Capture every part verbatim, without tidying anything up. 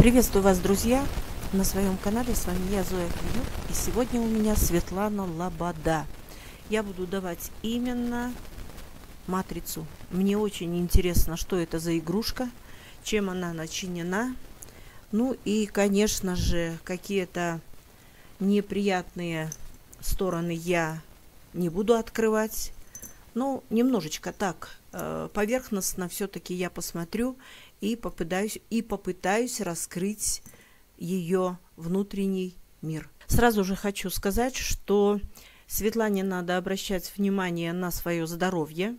Приветствую вас, друзья, на своем канале. С вами я, Зоя Климюк, и сегодня у меня Светлана Лобода. Я буду давать именно матрицу. Мне очень интересно, что это за игрушка, чем она начинена. Ну и, конечно же, какие-то неприятные стороны я не буду открывать. Ну, немножечко так поверхностно все-таки я посмотрю и попытаюсь, и попытаюсь раскрыть ее внутренний мир. Сразу же хочу сказать, что Светлане надо обращать внимание на свое здоровье.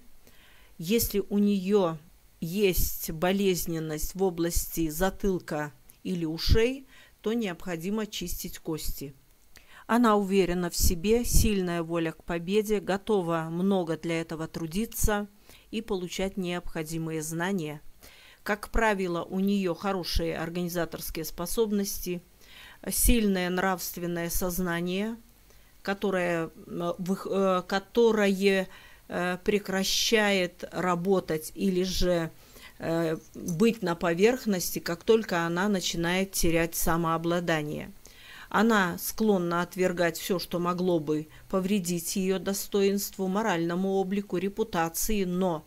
Если у нее есть болезненность в области затылка или ушей, то необходимо чистить кости. Она уверена в себе, сильная воля к победе, готова много для этого трудиться и получать необходимые знания. Как правило, у нее хорошие организаторские способности, сильное нравственное сознание, которое, которое прекращает работать или же быть на поверхности, как только она начинает терять самообладание. Она склонна отвергать все, что могло бы повредить ее достоинству, моральному облику, репутации, но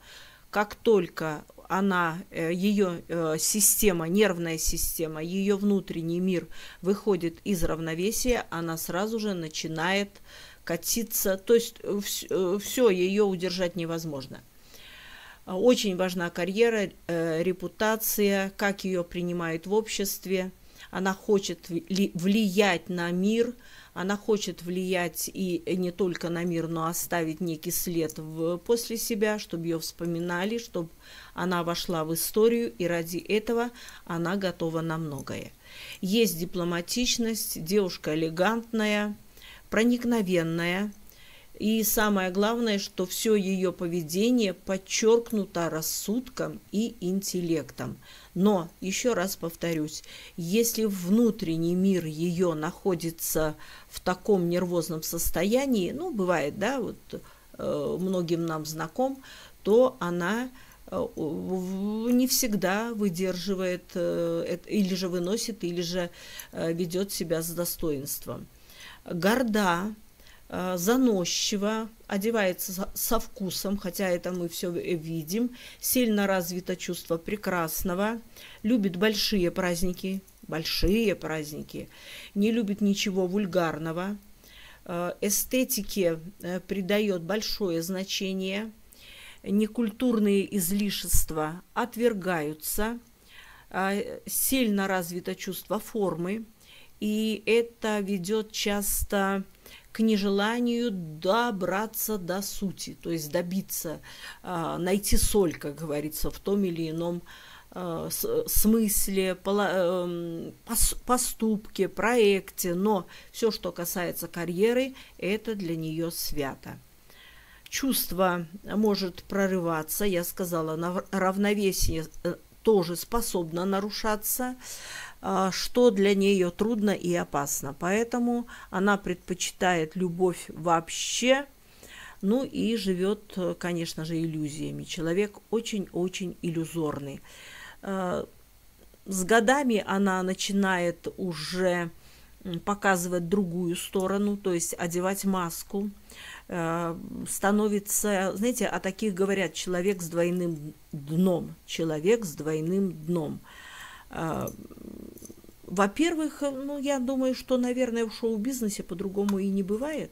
как только она, ее система, нервная система, ее внутренний мир выходит из равновесия, она сразу же начинает катиться, то есть все ее удержать невозможно. Очень важна карьера, репутация, как ее принимают в обществе. Она хочет влиять на мир, она хочет влиять и не только на мир, но оставить некий след в, после себя, чтобы ее вспоминали, чтобы она вошла в историю, и ради этого она готова на многое. Есть дипломатичность, девушка элегантная, проникновенная, и самое главное, что все ее поведение подчеркнуто рассудком и интеллектом. Но, еще раз повторюсь, если внутренний мир ее находится в таком нервозном состоянии, ну, бывает, да, вот э, многим нам знаком, то она э, не всегда выдерживает э, это, или же выносит, или же э, ведет себя с достоинством. Горда, заносчиво, одевается со вкусом, хотя это мы все видим, сильно развито чувство прекрасного, любит большие праздники, большие праздники, не любит ничего вульгарного, эстетике придает большое значение, некультурные излишества отвергаются, сильно развито чувство формы, и это ведет часто к нежеланию добраться до сути, то есть добиться, найти соль, как говорится, в том или ином смысле, поступке, проекте. Но все, что касается карьеры, это для нее свято. Чувство может прорываться, я сказала, равновесие тоже способно нарушаться, что для нее трудно и опасно. Поэтому она предпочитает любовь вообще, ну и живет, конечно же, иллюзиями. Человек очень-очень иллюзорный. С годами она начинает уже показывать другую сторону, то есть одевать маску, становится, знаете, о таких говорят, человек с двойным дном, человек с двойным дном. Во-первых, ну, я думаю, что, наверное, в шоу-бизнесе по-другому и не бывает,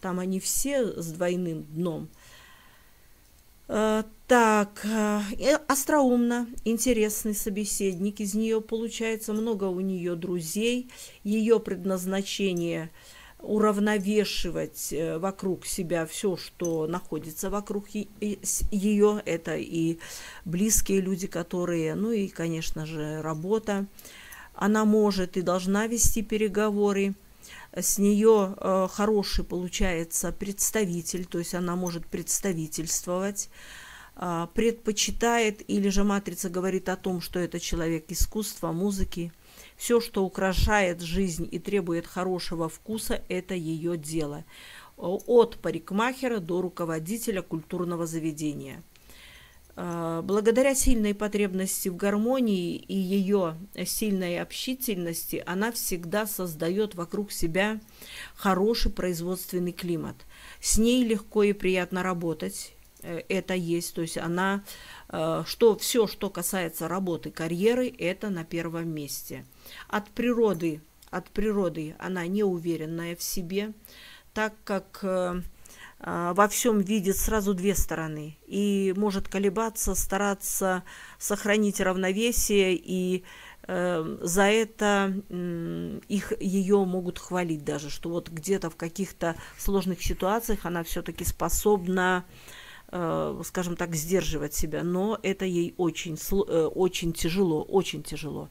там они все с двойным дном. Так, остроумно, интересный собеседник, из нее получается много, у нее друзей, ее предназначение уравновешивать вокруг себя все, что находится вокруг ее, это и близкие люди, которые, ну и, конечно же, работа. Она может и должна вести переговоры. С нее э, хороший получается представитель, то есть она может представительствовать, э, предпочитает, или же матрица говорит о том, что это человек искусства, музыки. Все, что украшает жизнь и требует хорошего вкуса, это ее дело. От парикмахера до руководителя культурного заведения. Благодаря сильной потребности в гармонии и ее сильной общительности она всегда создает вокруг себя хороший производственный климат. С ней легко и приятно работать. Это есть, то есть она, что все, что касается работы, карьеры, это на первом месте. От природы, от природы она неуверенная в себе, так как во всем видит сразу две стороны и может колебаться, стараться сохранить равновесие, и за это их, ее могут хвалить даже, что вот где-то в каких-то сложных ситуациях она все-таки способна, скажем так, сдерживать себя, но это ей очень, очень тяжело, очень тяжело.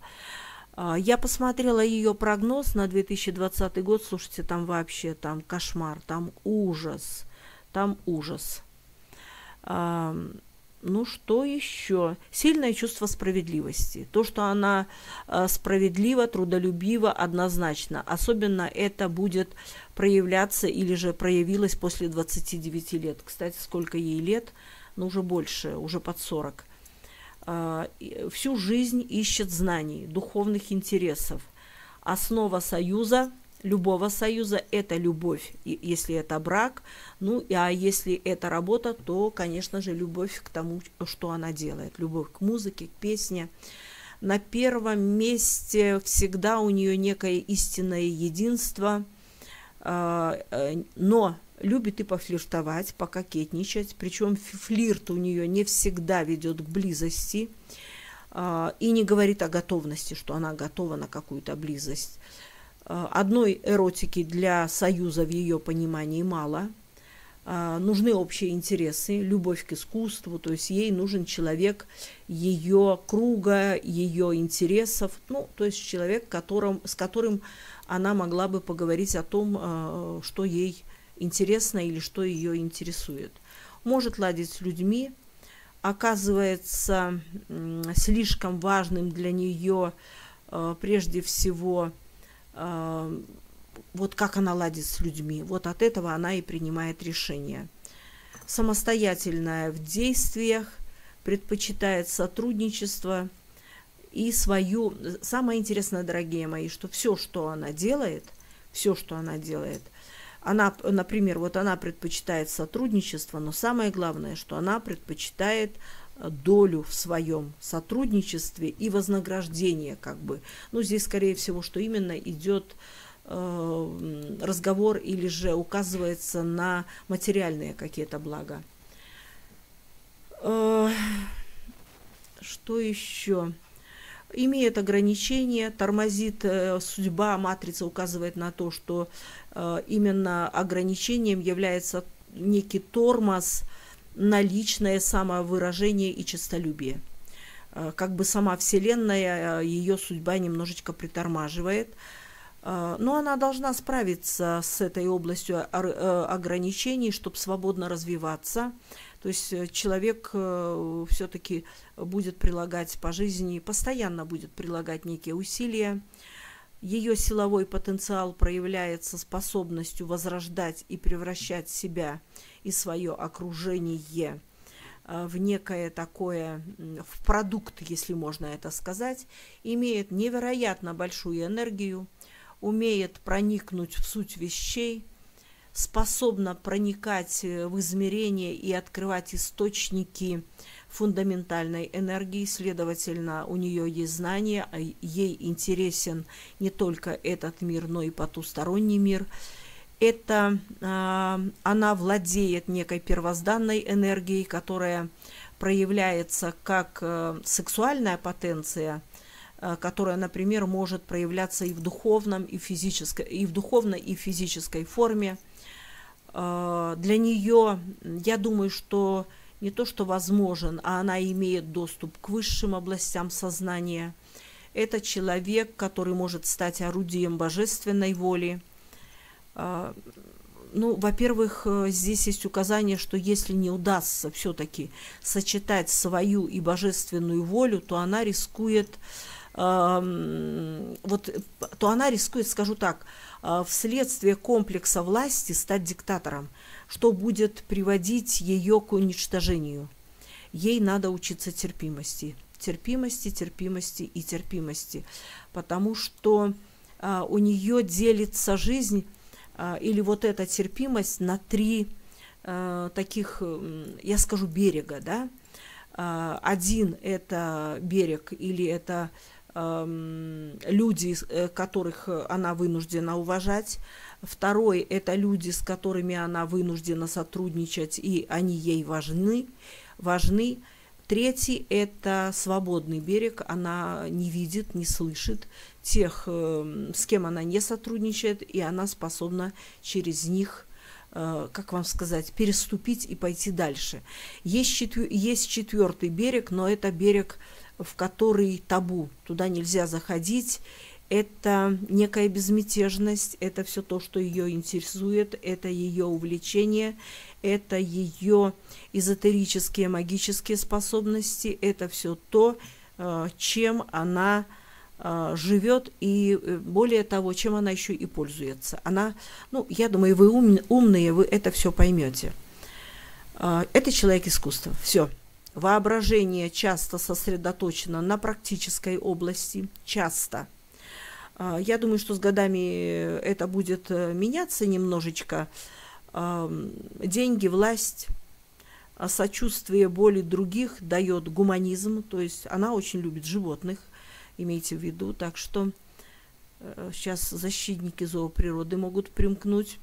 Я посмотрела ее прогноз на две тысячи двадцатый год, слушайте, там вообще там кошмар, там ужас, там ужас. Ну что еще? Сильное чувство справедливости. То, что она справедлива, трудолюбива, однозначно. Особенно это будет проявляться или же проявилось после двадцати девяти лет. Кстати, сколько ей лет? Ну уже больше, уже под сорок. Всю жизнь ищет знаний, духовных интересов. Основа союза, любого союза, это любовь, и если это брак, ну, а если это работа, то, конечно же, любовь к тому, что она делает, любовь к музыке, к песне. На первом месте всегда у нее некое истинное единство, но любит и пофлиртовать, пококетничать, причем флирт у нее не всегда ведет к близости и не говорит о готовности, что она готова на какую-то близость. Одной эротики для союза в ее понимании мало. Нужны общие интересы, любовь к искусству, то есть ей нужен человек ее круга, ее интересов, ну, то есть человек, которым, с которым она могла бы поговорить о том, что ей интересно или что ее интересует. Может ладить с людьми, оказывается слишком важным для нее прежде всего вот как она ладит с людьми. Вот от этого она и принимает решения. Самостоятельная в действиях, предпочитает сотрудничество и свою... Самое интересное, дорогие мои, что все, что она делает, все, что она делает, она, например, вот она предпочитает сотрудничество, но самое главное, что она предпочитает долю в своем сотрудничестве и вознаграждение, как бы. Ну, здесь, скорее всего, что именно идет э, разговор или же указывается на материальные какие-то блага. Э, что еще? Имеет ограничения, тормозит судьба, матрица указывает на то, что э, именно ограничением является некий тормоз на личное самовыражение и честолюбие. Э, как бы сама Вселенная, э, ее судьба немножечко притормаживает. Э, но она должна справиться с этой областью ограничений, чтобы свободно развиваться. То есть человек все-таки будет прилагать по жизни, постоянно будет прилагать некие усилия. Ее силовой потенциал проявляется способностью возрождать и превращать себя и свое окружение в некое такое, в продукт, если можно это сказать. Имеет невероятно большую энергию, умеет проникнуть в суть вещей, способна проникать в измерения и открывать источники фундаментальной энергии. Следовательно, у нее есть знания, ей интересен не только этот мир, но и потусторонний мир. Это э, она владеет некой первозданной энергией, которая проявляется как э, сексуальная потенция, которая, например, может проявляться и в духовном, и в физической, и в духовной, и в физической форме. Для нее, я думаю, что не то, что возможен, а она имеет доступ к высшим областям сознания. Это человек, который может стать орудием божественной воли. Ну, во-первых, здесь есть указание, что если не удастся все-таки сочетать свою и божественную волю, то она рискует... Вот, то она рискует, скажу так, вследствие комплекса власти стать диктатором, что будет приводить ее к уничтожению. ей надо учиться терпимости. Терпимости, терпимости и терпимости. Потому что а, у нее делится жизнь а, или вот эта терпимость на три а, таких, я скажу, берега. Да? А, один – это берег или это люди, которых она вынуждена уважать. Второй – это люди, с которыми она вынуждена сотрудничать, и они ей важны. важны. Третий – это свободный берег. Она не видит, не слышит тех, с кем она не сотрудничает, и она способна через них, как вам сказать, переступить и пойти дальше. Есть четвертый берег, но это берег, в который табу, туда нельзя заходить. Это некая безмятежность, это все то, что ее интересует, это ее увлечение, это ее эзотерические, магические способности, это все то, чем она живет и, более того, чем она еще и пользуется. Она, ну, я думаю, вы умные, вы это все поймете. Это человек искусства, все. Воображение часто сосредоточено на практической области, часто. Я думаю, что с годами это будет меняться немножечко. Деньги, власть, сочувствие боли других дает гуманизм, то есть она очень любит животных, имейте в виду. Так что сейчас защитники зооприроды могут примкнуть.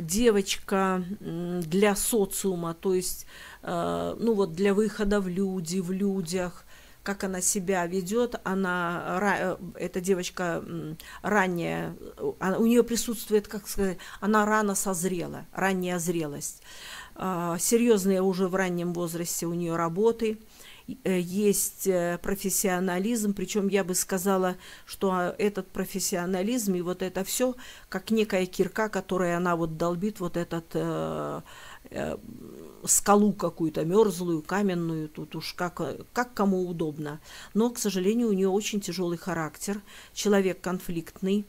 Девочка для социума, то есть ну вот для выхода в люди, в людях, как она себя ведет, она, эта девочка ранняя, у нее присутствует, как сказать, она рано созрела, ранняя зрелость, серьезные уже в раннем возрасте у нее работы. Есть профессионализм, причем я бы сказала, что этот профессионализм и вот это все как некая кирка, которой она вот долбит вот этот э, э, скалу какую-то мерзлую, каменную, тут уж как, как кому удобно. Но, к сожалению, у нее очень тяжелый характер, человек конфликтный,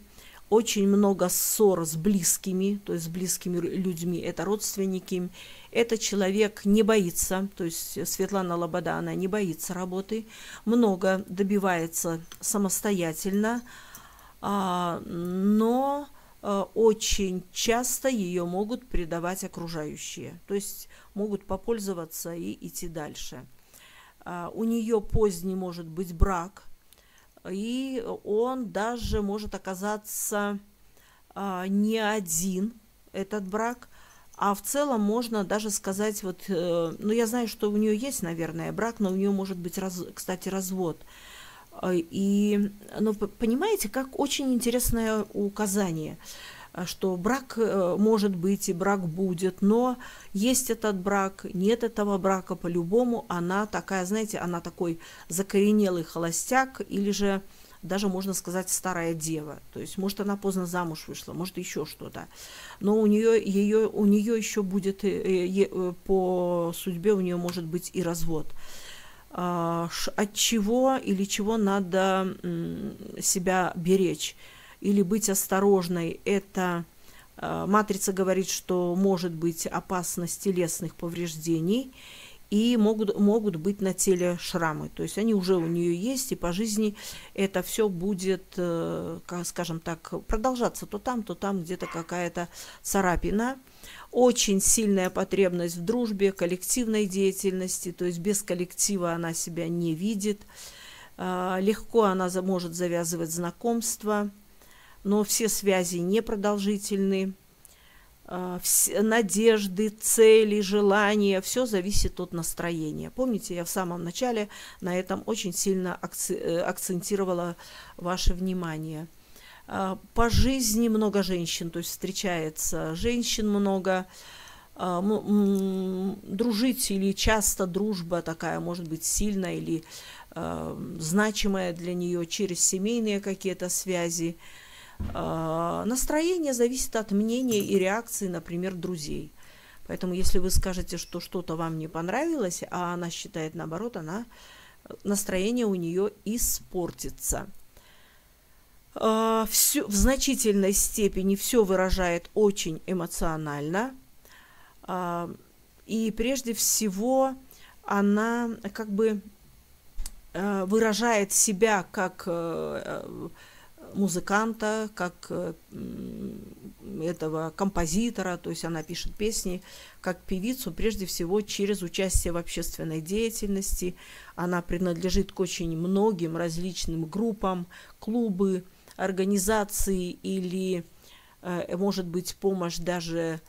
очень много ссор с близкими, то есть с близкими людьми, это родственники. Этот человек не боится, то есть Светлана Лобода, она не боится работы, много добивается самостоятельно, но очень часто ее могут предавать окружающие, то есть могут попользоваться и идти дальше. У нее поздний может быть брак, и он даже может оказаться не один, этот брак. А в целом можно даже сказать, вот, ну я знаю, что у нее есть, наверное, брак, но у нее может быть, раз, кстати, развод. И, ну, понимаете, как очень интересное указание, что брак может быть и брак будет, но есть этот брак, нет этого брака, по-любому она такая, знаете, она такой закоренелый холостяк или же даже, можно сказать, старая дева. То есть, может, она поздно замуж вышла, может, еще что-то. Но у нее, ее, у нее еще будет, по судьбе у нее может быть и развод. От чего или чего надо себя беречь или быть осторожной? Это матрица говорит, что может быть опасность телесных повреждений, и могут, могут быть на теле шрамы. То есть они уже у нее есть, и по жизни это все будет, скажем так, продолжаться то там, то там, где-то какая-то царапина. Очень сильная потребность в дружбе, коллективной деятельности, то есть без коллектива она себя не видит. Легко она может завязывать знакомства, но все связи непродолжительны. Надежды, цели, желания, все зависит от настроения. Помните, я в самом начале на этом очень сильно акцентировала ваше внимание. По жизни много женщин, то есть встречается женщин много. Дружить или часто дружба такая может быть сильная или значимая для нее через семейные какие-то связи. Настроение зависит от мнения и реакции, например, друзей. Поэтому, если вы скажете, что что-то вам не понравилось, а она считает наоборот, она, настроение у нее испортится. Все, в значительной степени все выражает очень эмоционально. И прежде всего она как бы выражает себя как музыканта, как этого композитора, то есть она пишет песни как певицу, прежде всего через участие в общественной деятельности. Она принадлежит к очень многим различным группам, клубы, организации или, может быть, помощь даже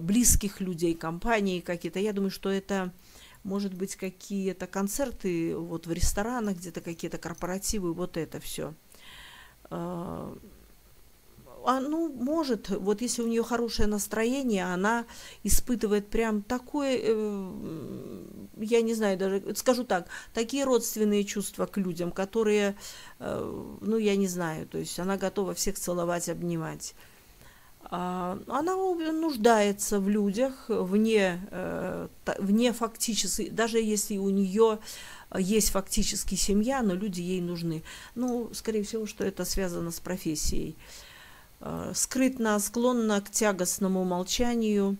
близких людей, компаний какие-то. Я думаю, что это, может быть, какие-то концерты вот в ресторанах, где-то какие-то корпоративы, вот это все. А, ну, может, вот если у нее хорошее настроение, она испытывает прям такое, э, я не знаю, даже, скажу так, такие родственные чувства к людям, которые, э, ну, я не знаю, то есть она готова всех целовать, обнимать. А, она нуждается в людях, вне, э, вне фактически, даже если у нее есть фактически семья, но люди ей нужны. Ну, скорее всего, что это связано с профессией. Скрытно склонна к тягостному молчанию,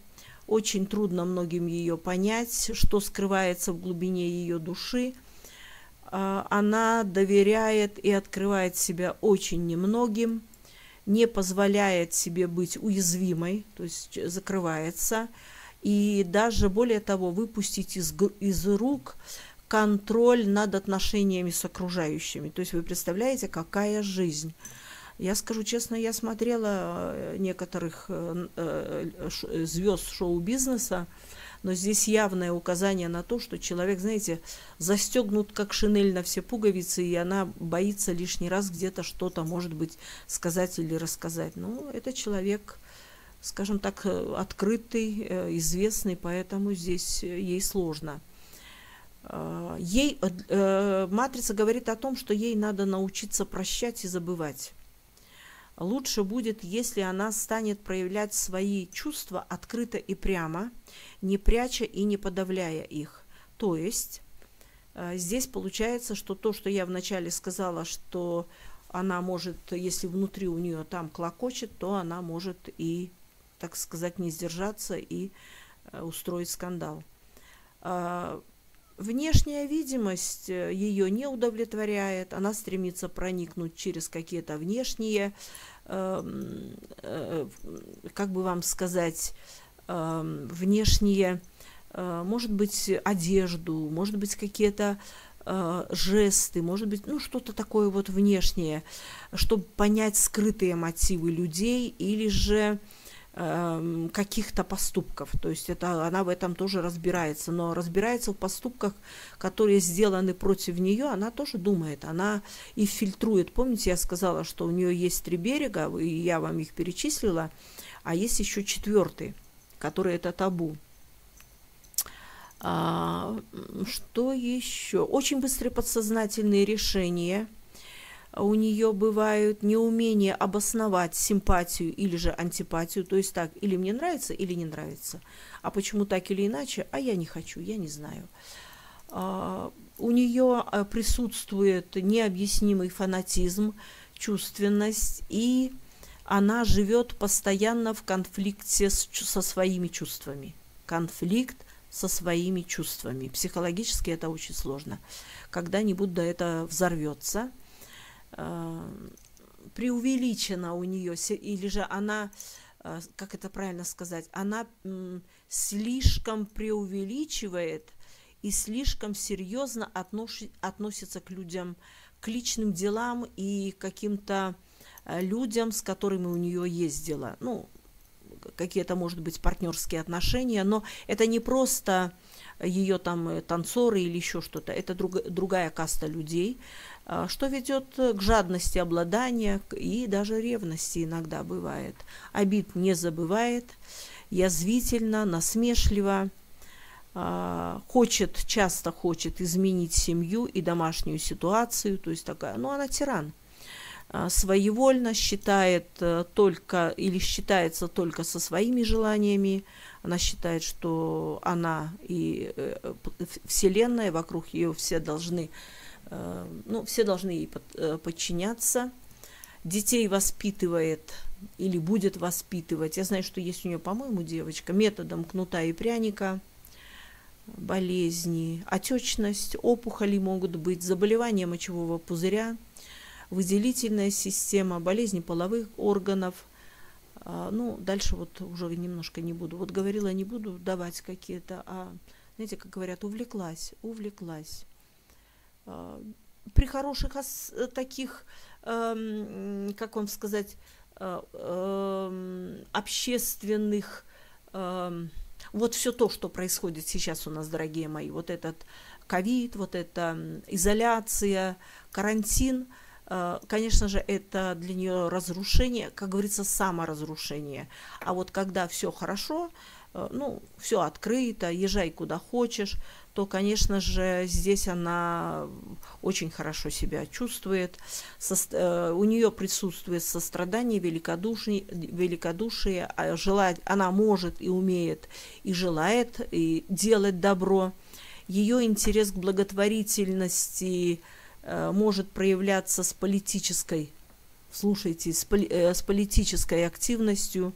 очень трудно многим ее понять, что скрывается в глубине ее души. Она доверяет и открывает себя очень немногим, не позволяет себе быть уязвимой, то есть закрывается, и даже более того, выпустить из, из рук контроль над отношениями с окружающими. То есть вы представляете, какая жизнь. Я скажу честно, я смотрела некоторых звезд шоу-бизнеса, но здесь явное указание на то, что человек, знаете, застегнут как шинель на все пуговицы, и она боится лишний раз где-то что-то, может быть, сказать или рассказать. Ну, это человек, скажем так, открытый, известный, поэтому здесь ей сложно. Ей, матрица говорит о том, что ей надо научиться прощать и забывать. Лучше будет, если она станет проявлять свои чувства открыто и прямо, не пряча и не подавляя их. То есть здесь получается, что то, что я вначале сказала, что она может, если внутри у нее там клокочет, то она может и, так сказать, не сдержаться и устроить скандал. Внешняя видимость ее не удовлетворяет, она стремится проникнуть через какие-то внешние, э, э, как бы вам сказать, э, внешние, э, может быть, одежду, может быть, какие-то э, жесты, может быть, ну, что-то такое вот внешнее, чтобы понять скрытые мотивы людей или же каких-то поступков, то есть это она в этом тоже разбирается, но разбирается в поступках, которые сделаны против нее, она тоже думает, она и фильтрует. Помните, я сказала, что у нее есть три берега, и я вам их перечислила, а есть еще четвертый, который это табу. А, что еще? Очень быстрые подсознательные решения. У нее бывают неумение обосновать симпатию или же антипатию, то есть так, или мне нравится, или не нравится. А почему так или иначе? А я не хочу, я не знаю. У нее присутствует необъяснимый фанатизм, чувственность, и она живет постоянно в конфликте с, со своими чувствами. Конфликт со своими чувствами. Психологически это очень сложно. Когда-нибудь до этого взорвется. Преувеличена у нее, или же она, как это правильно сказать, она слишком преувеличивает и слишком серьезно относится к людям, к личным делам и каким-то людям, с которыми у нее есть дела. Ну, какие-то, может быть, партнерские отношения, но это не просто ее там танцоры или еще что-то, это друг, другая каста людей, что ведет к жадности обладания и даже ревности иногда бывает. Обид не забывает, язвительно, насмешливо, хочет, часто хочет изменить семью и домашнюю ситуацию, то есть такая, ну она тиран. Своевольно считает только или считается только со своими желаниями. Она считает, что она и Вселенная, вокруг ее все должны, ну, все должны ей подчиняться. детей воспитывает или будет воспитывать. Я знаю, что есть у нее, по-моему, девочка, методом кнута и пряника. Болезни, отечность, опухоли могут быть, заболевания мочевого пузыря, выделительная система, болезни половых органов. Ну, дальше вот уже немножко не буду. Вот говорила, не буду давать какие-то, а, знаете, как говорят, увлеклась, увлеклась. При хороших таких, как вам сказать, общественных, вот все то, что происходит сейчас у нас, дорогие мои, вот этот ковид, вот эта изоляция, карантин, конечно же, это для нее разрушение, как говорится, саморазрушение. А вот когда все хорошо, ну, все открыто, езжай куда хочешь, то, конечно же, здесь она очень хорошо себя чувствует. Со, у нее присутствует сострадание, великодушие, великодушие, желает, она может и умеет, и желает и делать добро. Ее интерес к благотворительности может проявляться с политической, слушайте, с, поли, с политической активностью.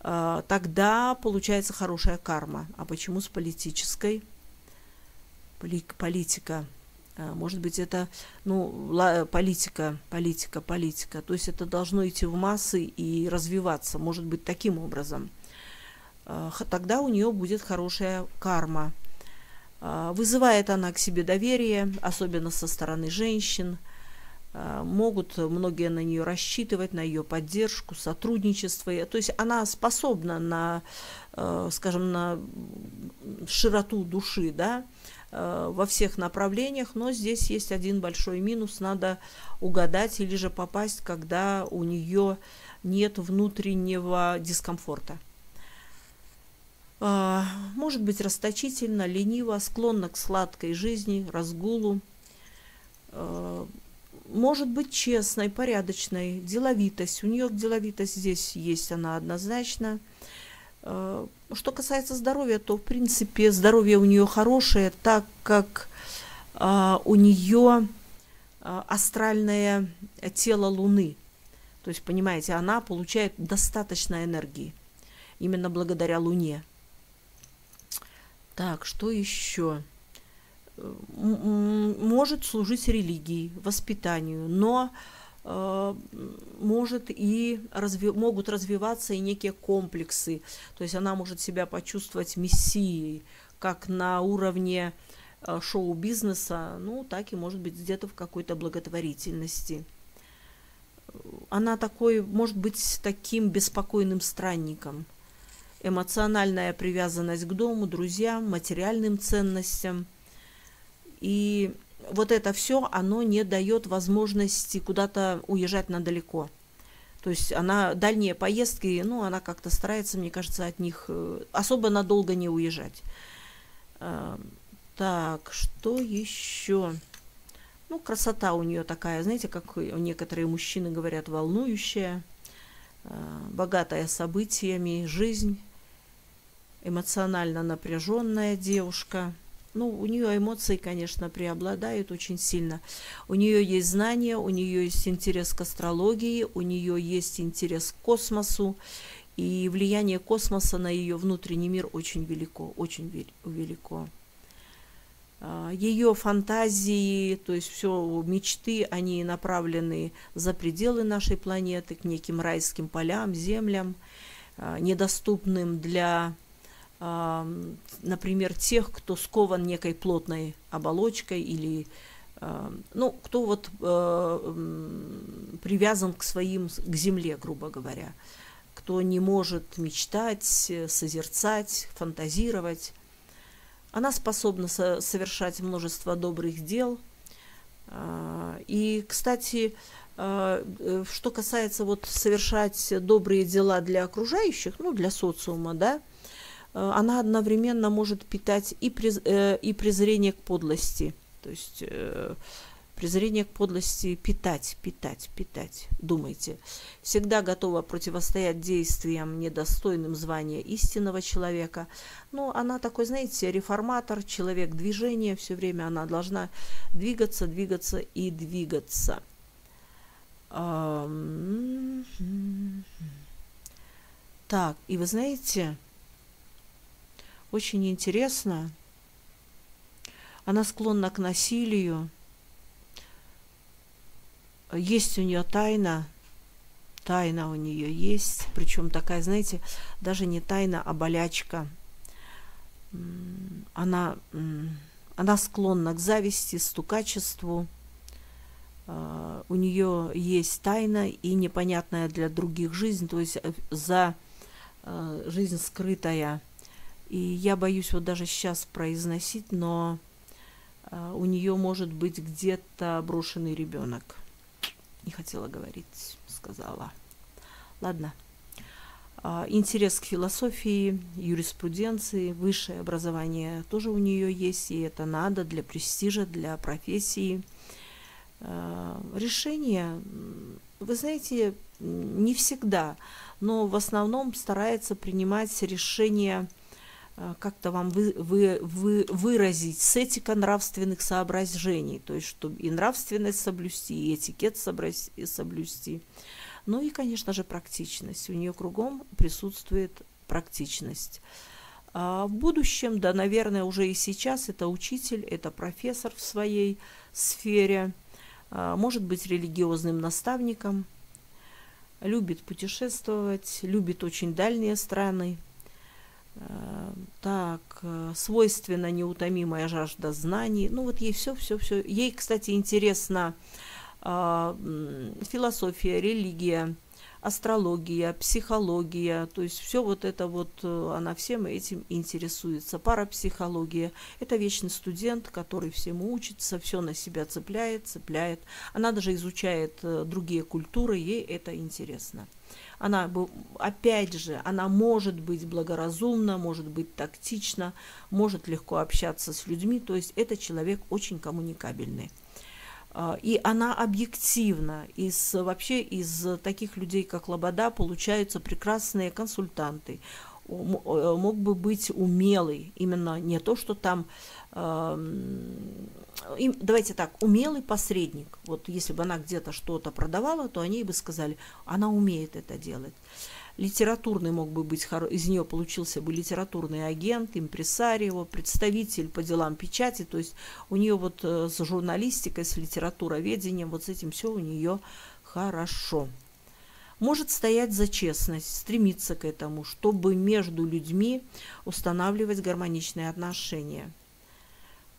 Тогда получается хорошая карма. А почему с политической? Политика. Может быть, это, ну, политика, политика, политика. То есть это должно идти в массы и развиваться, может быть, таким образом. Тогда у нее будет хорошая карма. Вызывает она к себе доверие, особенно со стороны женщин. Могут многие на нее рассчитывать, на ее поддержку, сотрудничество. То есть она способна на, скажем, на широту души, да, во всех направлениях, но здесь есть один большой минус. Надо угадать или же попасть, когда у нее нет внутреннего дискомфорта. Может быть расточительно, лениво, склонна к сладкой жизни, разгулу. Может быть честной, порядочной, деловитость. У нее деловитость здесь есть, она однозначно. Что касается здоровья, то, в принципе, здоровье у нее хорошее, так как у нее астральное тело Луны. То есть, понимаете, она получает достаточно энергии именно благодаря Луне. Так, что еще? Может служить религии, воспитанию, но э, может и разви, могут развиваться и некие комплексы. То есть она может себя почувствовать мессией, как на уровне э, шоу-бизнеса, ну, так и, может быть, где-то в какой-то благотворительности. Она такой, может быть таким беспокойным странником. Эмоциональная привязанность к дому, друзьям, материальным ценностям. И вот это все, оно не дает возможности куда-то уезжать надалеко. То есть она дальние поездки, ну, она как-то старается, мне кажется, от них особо надолго не уезжать. Так, что еще? Ну, красота у нее такая, знаете, как некоторые мужчины говорят, волнующая, богатая событиями, жизнь, эмоционально напряженная девушка. Ну, у нее эмоции, конечно, преобладают очень сильно. У нее есть знания, у нее есть интерес к астрологии, у нее есть интерес к космосу. И влияние космоса на ее внутренний мир очень велико, очень велико. Ее фантазии, то есть все мечты, они направлены за пределы нашей планеты, к неким райским полям, землям, недоступным для... например, тех, кто скован некой плотной оболочкой или, ну, кто вот привязан к своим, к земле, грубо говоря, кто не может мечтать, созерцать, фантазировать. Она способна совершать множество добрых дел. И, кстати, что касается вот совершать добрые дела для окружающих, ну, для социума, да, она одновременно может питать и презрение к подлости, то есть презрение к подлости питать, питать, питать, думайте. Всегда готова противостоять действиям, недостойным звания истинного человека. Но она такой, знаете, реформатор, человек движения, все время она должна двигаться, двигаться и двигаться. Так, и вы знаете, очень интересно, она склонна к насилию, есть у нее тайна, тайна у нее есть, причем такая, знаете, даже не тайна, а болячка. Она, она склонна к зависти, стукачеству, у нее есть тайна и непонятная для других жизнь, то есть за жизнь скрытая. И я боюсь вот даже сейчас произносить, но у нее может быть где-то брошенный ребенок. Не хотела говорить, сказала. Ладно. Интерес к философии, юриспруденции, высшее образование тоже у нее есть, и это надо для престижа, для профессии. Решение, вы знаете, не всегда, но в основном старается принимать решение, как-то вам вы, вы, вы, выразить с этико-нравственных соображений, то есть чтобы и нравственность соблюсти, и этикет соблюсти. Ну и, конечно же, практичность. У нее кругом присутствует практичность. А в будущем, да, наверное, уже и сейчас, это учитель, это профессор в своей сфере, а может быть религиозным наставником, любит путешествовать, любит очень дальние страны. Так, свойственно неутомимая жажда знаний. Ну вот ей все, все, все. Ей, кстати, интересна э, философия, религия, астрология, психология. То есть все вот это вот, она всем этим интересуется. Парапсихология. Это вечный студент, который всему учится, все на себя цепляет, цепляет. Она даже изучает другие культуры, ей это интересно. Она, опять же, она может быть благоразумна, может быть тактична, может легко общаться с людьми. То есть это человек очень коммуникабельный. И она объективна. Из, вообще из таких людей, как Лобода, получаются прекрасные консультанты. Мог бы быть умелый, именно не то, что там... Давайте так, умелый посредник. Вот если бы она где-то что-то продавала, то они бы сказали, она умеет это делать. Литературный мог бы быть, из нее получился бы литературный агент, импресарио, представитель по делам печати. То есть у нее вот с журналистикой, с литературоведением, вот с этим все у нее хорошо. Может стоять за честность, стремиться к этому, чтобы между людьми устанавливать гармоничные отношения.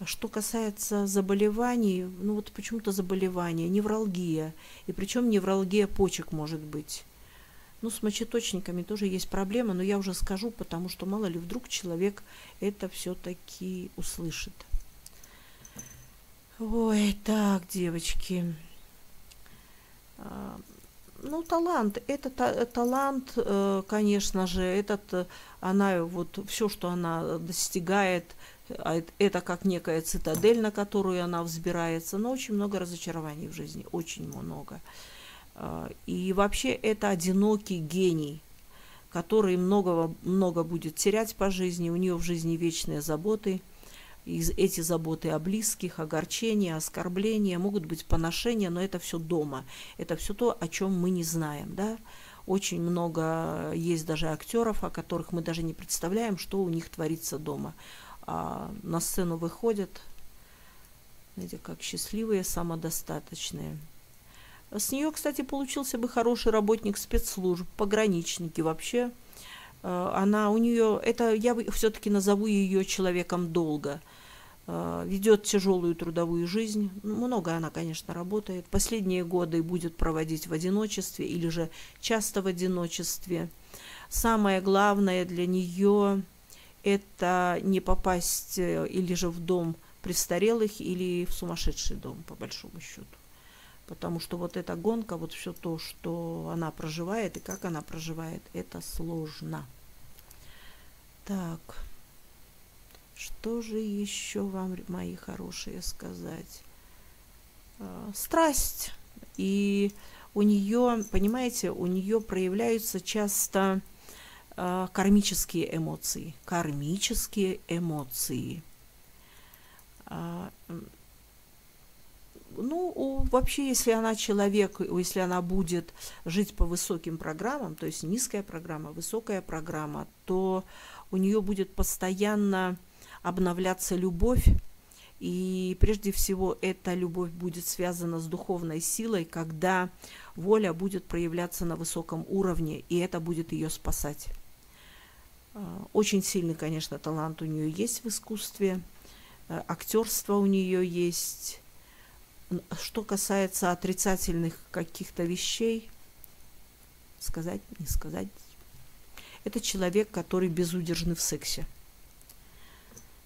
Что касается заболеваний, ну вот почему-то заболевания, невралгия, и причем невралгия почек может быть. Ну, с мочеточниками тоже есть проблема, но я уже скажу, потому что мало ли вдруг человек это все-таки услышит. Ой, так, девочки... Ну, талант, это та, талант, конечно же, этот, она, вот все, что она достигает, это как некая цитадель, на которую она взбирается, но очень много разочарований в жизни, очень много. И вообще это одинокий гений, который много, много будет терять по жизни, у нее в жизни вечные заботы. И эти заботы о близких, огорчения, оскорбления, могут быть поношения, но это все дома. Это все то, о чем мы не знаем. Да? Очень много есть даже актеров, о которых мы даже не представляем, что у них творится дома. А на сцену выходят, знаете, как счастливые, самодостаточные. С нее, кстати, получился бы хороший работник спецслужб, пограничники вообще. Она у нее, это я все-таки назову ее человеком долга, ведет тяжелую трудовую жизнь. Много она, конечно, работает. Последние годы будет проводить в одиночестве или же часто в одиночестве. Самое главное для нее это не попасть или же в дом престарелых, или в сумасшедший дом, по большому счету. Потому что вот эта гонка, вот все то, что она проживает и как она проживает, это сложно. Так, что же еще вам, мои хорошие, сказать? Страсть. И у нее, понимаете, у нее проявляются часто кармические эмоции. Кармические эмоции. Ну, вообще, если она человек, если она будет жить по высоким программам, то есть низкая программа, высокая программа, то у нее будет постоянно обновляться любовь. И прежде всего эта любовь будет связана с духовной силой, когда воля будет проявляться на высоком уровне, и это будет ее спасать. Очень сильный, конечно, талант у нее есть в искусстве, актерство у нее есть. Что касается отрицательных каких-то вещей, сказать, не сказать, это человек, который безудержный в сексе.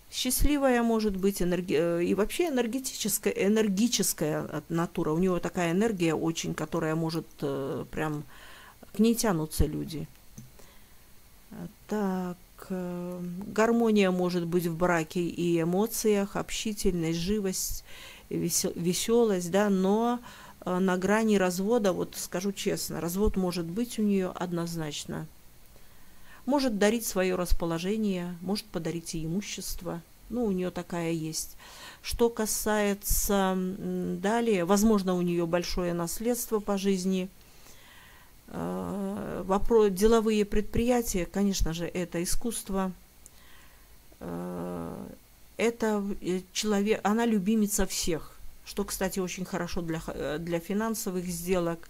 Счастливая может быть энерги... и вообще энергетическая, энергическая натура. У него такая энергия очень, которая может э, прям... К ней тянутся люди. Так, э, гармония может быть в браке и эмоциях, общительность, живость, весел... веселость, да, но э, на грани развода, вот скажу честно, развод может быть у нее однозначно. Может дарить свое расположение, может подарить и имущество. Ну, у нее такая есть. Что касается далее, возможно, у нее большое наследство по жизни. Вопрос, деловые предприятия, конечно же, это искусство. Это человек, она любимица всех, что, кстати, очень хорошо для, для финансовых сделок.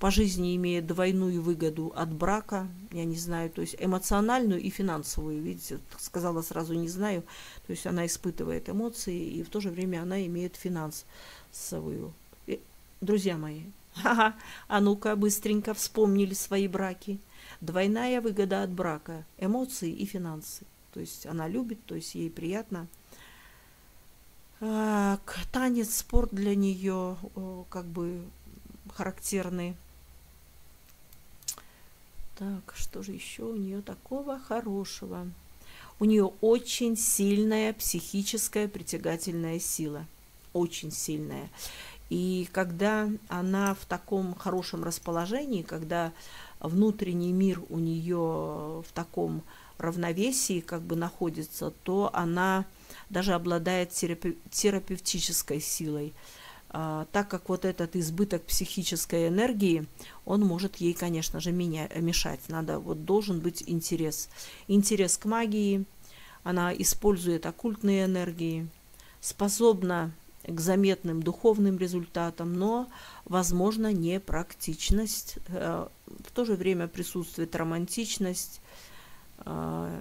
По жизни имеет двойную выгоду от брака, я не знаю, то есть эмоциональную и финансовую, видите, сказала сразу не знаю, то есть она испытывает эмоции, и в то же время она имеет финансовую. И, друзья мои, ха-ха, а ну-ка быстренько вспомнили свои браки. Двойная выгода от брака, эмоции и финансы, то есть она любит, то есть ей приятно. Так, танец, спорт для нее как бы... характерные. Так, что же еще у нее такого хорошего? У нее очень сильная психическая притягательная сила. Очень сильная. И когда она в таком хорошем расположении, когда внутренний мир у нее в таком равновесии как бы находится, то она даже обладает терапев- терапевтической силой. Так как вот этот избыток психической энергии, он может ей, конечно же, меня, мешать. Надо, вот должен быть интерес. Интерес к магии, она использует оккультные энергии, способна к заметным духовным результатам, но, возможно, непрактичность. В то же время присутствует романтичность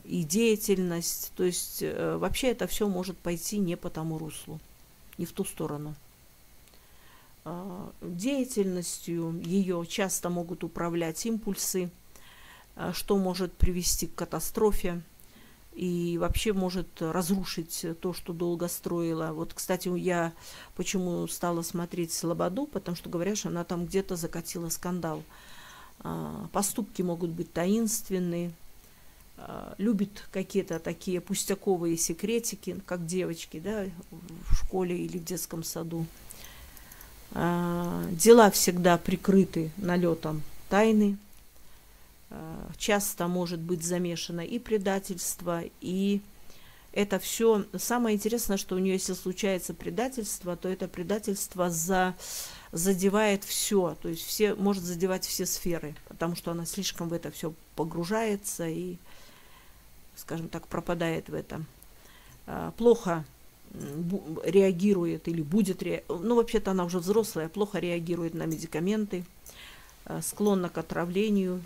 и деятельность. То есть вообще это все может пойти не по тому руслу, не в ту сторону. Деятельностью ее часто могут управлять импульсы, что может привести к катастрофе и вообще может разрушить то, что долго строила. Вот, кстати, я почему стала смотреть Лободу, потому что, говорят, что она там где-то закатила скандал. Поступки могут быть таинственные, любит какие-то такие пустяковые секретики, как девочки, да, в школе или в детском саду. Дела всегда прикрыты налетом тайны. Часто может быть замешано и предательство, и это все. Самое интересное, что у нее, если случается предательство, то это предательство за... задевает все, то есть все... может задевать все сферы, потому что она слишком в это все погружается и, скажем так, пропадает в этом. Плохо реагирует или будет реагировать, ну вообще-то она уже взрослая, плохо реагирует на медикаменты, склонна к отравлению.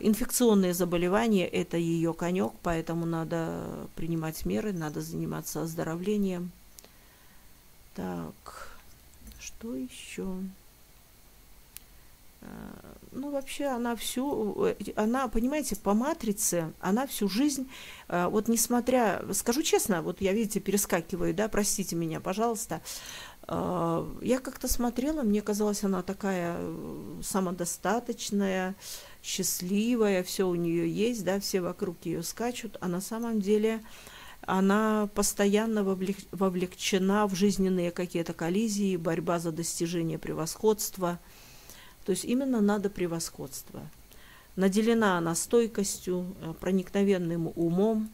Инфекционные заболевания – это ее конек, поэтому надо принимать меры, надо заниматься оздоровлением. Так, что еще? Ну, вообще, она всю, она, понимаете, по матрице, она всю жизнь, вот несмотря, скажу честно, вот я, видите, перескакиваю, да, простите меня, пожалуйста, я как-то смотрела, мне казалось, она такая самодостаточная, счастливая, все у нее есть, да, все вокруг ее скачут, а на самом деле она постоянно вовлечена в жизненные какие-то коллизии, борьба за достижение превосходства. То есть именно надо превосходство. Наделена она стойкостью, проникновенным умом,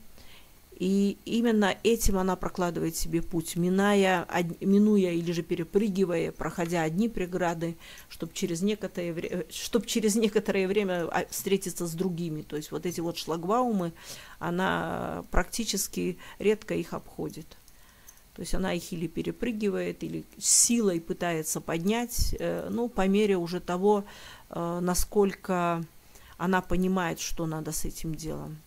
И именно этим она прокладывает себе путь, миная, минуя или же перепрыгивая, проходя одни преграды, чтобы через некоторое вре- чтобы через некоторое время встретиться с другими. То есть вот эти вот шлагбаумы, она практически редко их обходит. То есть она их или перепрыгивает, или силой пытается поднять, ну, по мере уже того, насколько она понимает, что надо с этим делом.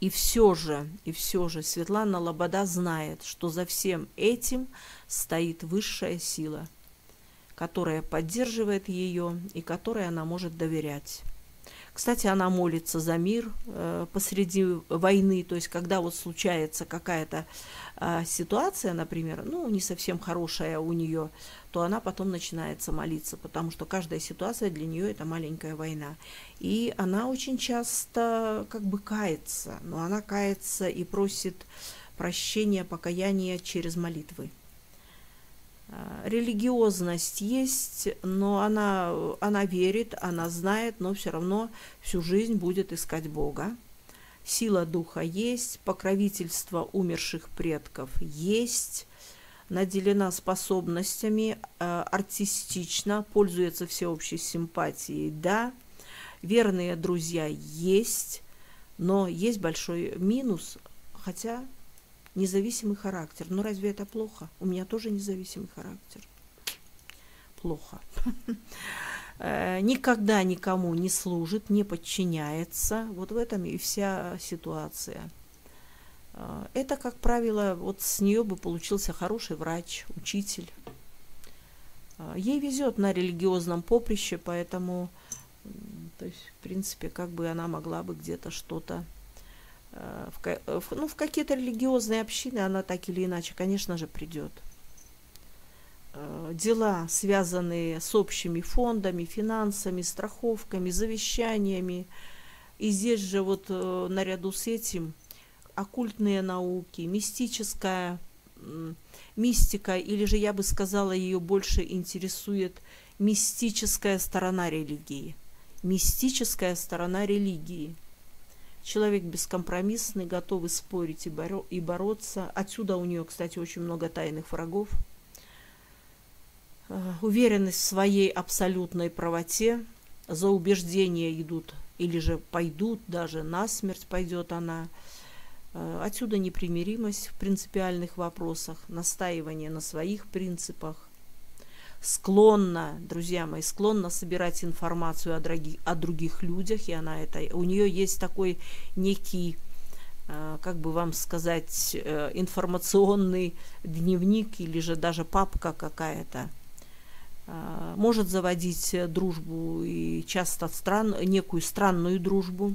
И все же, и все же Светлана Лобода знает, что за всем этим стоит высшая сила, которая поддерживает ее и которой она может доверять. Кстати, она молится за мир э, посреди войны, то есть когда вот случается какая-то э, ситуация, например, ну, не совсем хорошая у нее, то она потом начинает молиться, потому что каждая ситуация для нее это маленькая война. И она очень часто как бы кается, но она кается и просит прощения, покаяния через молитвы. Религиозность есть, но она, она верит, она знает, но все равно всю жизнь будет искать Бога. Сила духа есть, покровительство умерших предков есть, наделена способностями, артистично, пользуется всеобщей симпатией, да, верные друзья есть, но есть большой минус, хотя... Независимый характер. Ну, разве это плохо? У меня тоже независимый характер. Плохо. Никогда никому не служит, не подчиняется. Вот в этом и вся ситуация. Это, как правило, вот с нее бы получился хороший врач, учитель. Ей везет на религиозном поприще, поэтому, то есть, в принципе, как бы она могла бы где-то что-то... В, ну, в какие-то религиозные общины она так или иначе, конечно же, придет. Дела, связанные с общими фондами, финансами, страховками, завещаниями. И здесь же вот наряду с этим оккультные науки, мистическая мистика, или же, я бы сказала, ее больше интересует мистическая сторона религии. Мистическая сторона религии. Человек бескомпромиссный, готовый спорить и, боро- и бороться. Отсюда у нее, кстати, очень много тайных врагов. Э, уверенность в своей абсолютной правоте. За убеждения идут или же пойдут, даже насмерть пойдет она. Э, отсюда непримиримость в принципиальных вопросах, настаивание на своих принципах. Склонна, друзья мои, склонна собирать информацию о, дороги, о других людях, и она это, у нее есть такой некий, э, как бы вам сказать, э, информационный дневник или же даже папка какая-то. Э, может заводить дружбу и часто стран, некую странную дружбу.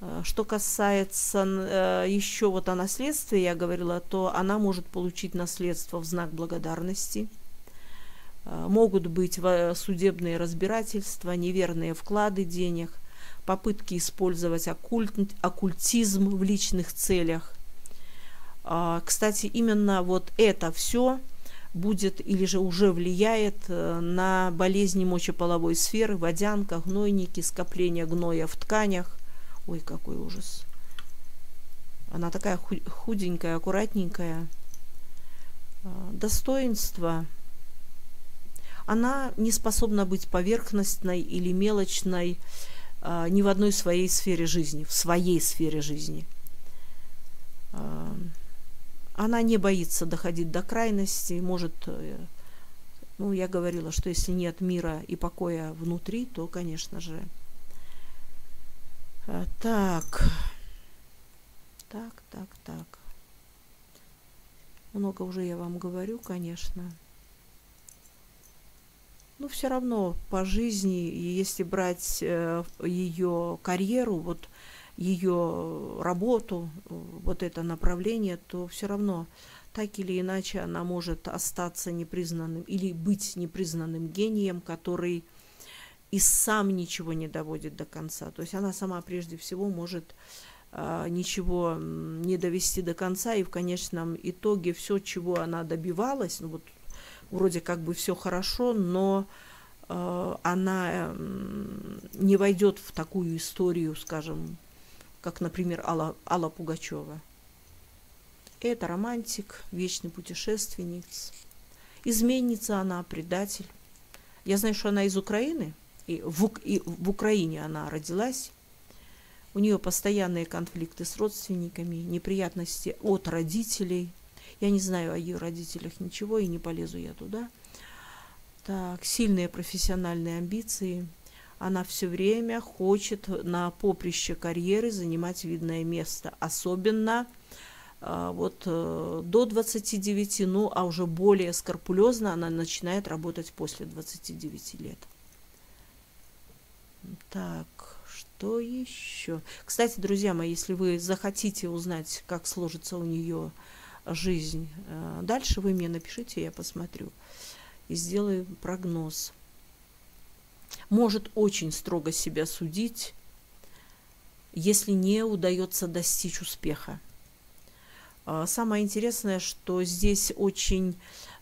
Э, что касается э, еще вот о наследстве, я говорила, то она может получить наследство в знак благодарности. Могут быть судебные разбирательства, неверные вклады денег, попытки использовать оккульт, оккультизм в личных целях. Кстати, именно вот это все будет или же уже влияет на болезни мочеполовой сферы, водянка, гнойники, скопление гноя в тканях. Ой, какой ужас. Она такая худенькая, аккуратненькая. Достоинство. Она не способна быть поверхностной или мелочной э, ни в одной своей сфере жизни, в своей сфере жизни. Э, она не боится доходить до крайности, может, э, ну, я говорила, что если нет мира и покоя внутри, то, конечно же, э, так, так, так, так. Много уже я вам говорю, конечно. Ну, все равно по жизни, если брать ее карьеру, вот ее работу, вот это направление, то все равно так или иначе она может остаться непризнанным или быть непризнанным гением, который и сам ничего не доводит до конца. То есть она сама прежде всего может ничего не довести до конца, и в конечном итоге все, чего она добивалась, ну вот, вроде как бы все хорошо, но э, она э, не войдет в такую историю, скажем, как, например, Алла, Алла Пугачева. Это романтик, вечный путешественник, изменница она, предатель. Я знаю, что она из Украины, и в, и в Украине она родилась. У нее постоянные конфликты с родственниками, неприятности от родителей. Я не знаю о ее родителях ничего, и не полезу я туда. Так, сильные профессиональные амбиции. Она все время хочет на поприще карьеры занимать видное место. Особенно вот до двадцати девяти, ну а уже более скрупулезно она начинает работать после двадцати девяти лет. Так, что еще? Кстати, друзья мои, если вы захотите узнать, как сложится у нее жизнь дальше, вы мне напишите, я посмотрю и сделаю прогноз. Может очень строго себя судить, если не удается достичь успеха. Самое интересное, что здесь очень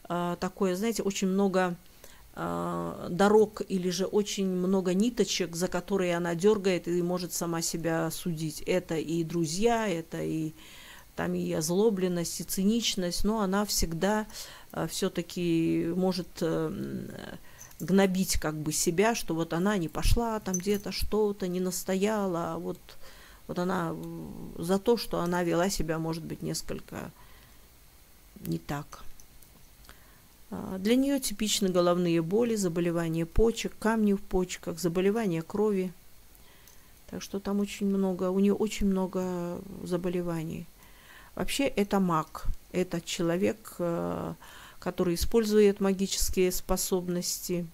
такое, знаете, очень много дорог или же очень много ниточек, за которые она дергает и может сама себя судить. Это и друзья, это и там и озлобленность, и циничность, но она всегда все-таки может гнобить как бы себя, что вот она не пошла там где-то что-то, не настояла, вот... Вот она за то, что она вела себя, может быть, несколько не так. Для нее типичны головные боли, заболевания почек, камни в почках, заболевания крови. Так что там очень много, у нее очень много заболеваний. Вообще это маг, это человек, который использует магические способности.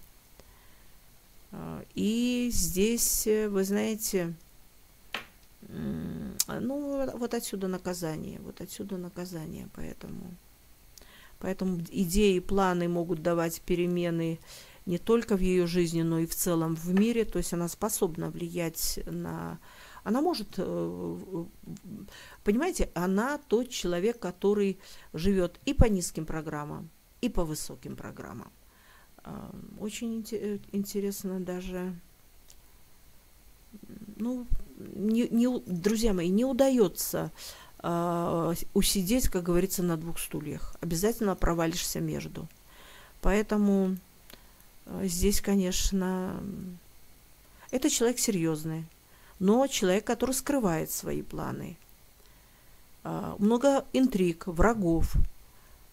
И здесь, вы знаете... Ну, вот отсюда наказание, вот отсюда наказание, поэтому, поэтому идеи и планы могут давать перемены не только в ее жизни, но и в целом в мире, то есть она способна влиять на... Она может, понимаете, она тот человек, который живет и по низким программам, и по высоким программам. Очень интересно даже... Ну, не, не, друзья мои, не удается э, усидеть, как говорится, на двух стульях. Обязательно провалишься между. Поэтому э, здесь, конечно, это человек серьезный, но человек, который скрывает свои планы. Э, много интриг, врагов,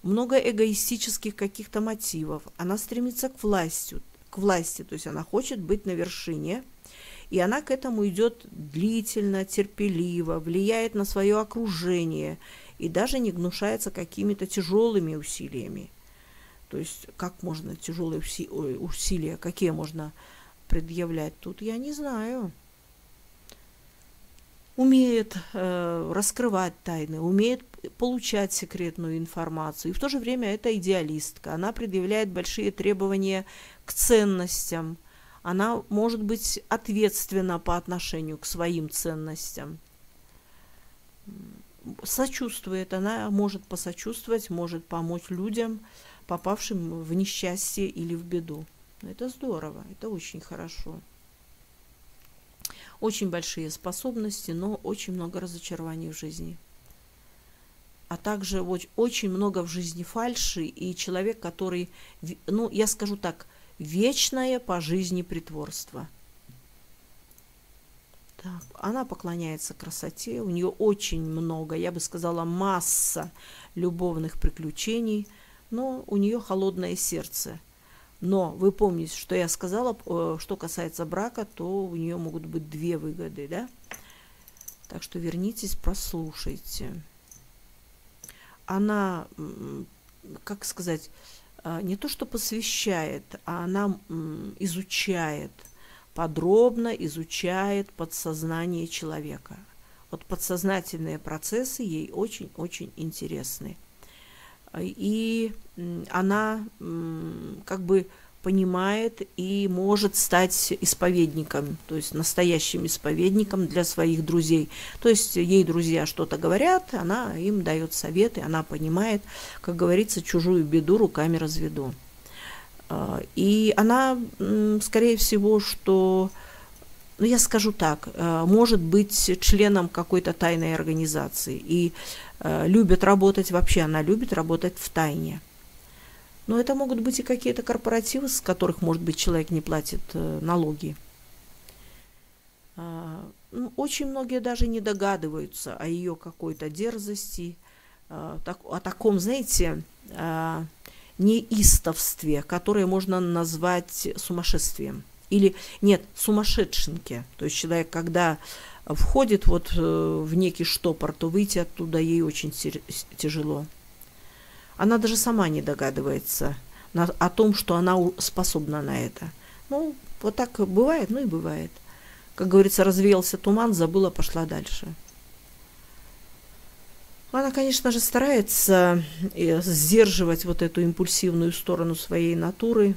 много эгоистических каких-то мотивов. Она стремится к власти, к власти, то есть она хочет быть на вершине. И она к этому идет длительно, терпеливо, влияет на свое окружение и даже не гнушается какими-то тяжелыми усилиями. То есть как можно тяжелые усилия, какие можно предъявлять тут, я не знаю. Умеет э, раскрывать тайны, умеет получать секретную информацию. И в то же время это идеалистка. Она предъявляет большие требования к ценностям. Она может быть ответственна по отношению к своим ценностям. Сочувствует, она может посочувствовать, может помочь людям, попавшим в несчастье или в беду. Это здорово, это очень хорошо. Очень большие способности, но очень много разочарований в жизни. А также очень много в жизни фальши и человек, который, ну, я скажу так, вечное по жизни притворство. Так, она поклоняется красоте, у нее очень много, я бы сказала, масса любовных приключений, но у нее холодное сердце. Но вы помните, что я сказала, что касается брака, то у нее могут быть две выгоды, да? Так что вернитесь, прослушайте. Она, как сказать... не то что посвящает, а она изучает, подробно изучает подсознание человека. Вот подсознательные процессы ей очень-очень интересны. И она как бы понимает и может стать исповедником, то есть настоящим исповедником для своих друзей. То есть ей друзья что-то говорят, она им дает советы, она понимает, как говорится, чужую беду руками разведу. И она, скорее всего, что ну я скажу так, может быть членом какой-то тайной организации и любит работать, вообще она любит работать в тайне. Но это могут быть и какие-то корпоративы, с которых, может быть, человек не платит налоги. Очень многие даже не догадываются о ее какой-то дерзости, о таком, знаете, неистовстве, которое можно назвать сумасшествием. Или, нет, сумасшедшенке. То есть человек, когда входит вот в некий штопор, то выйти оттуда ей очень тяжело. Она даже сама не догадывается о том, что она способна на это. Ну, вот так бывает, ну и бывает. Как говорится, развеялся туман, забыла, пошла дальше. Она, конечно же, старается сдерживать вот эту импульсивную сторону своей натуры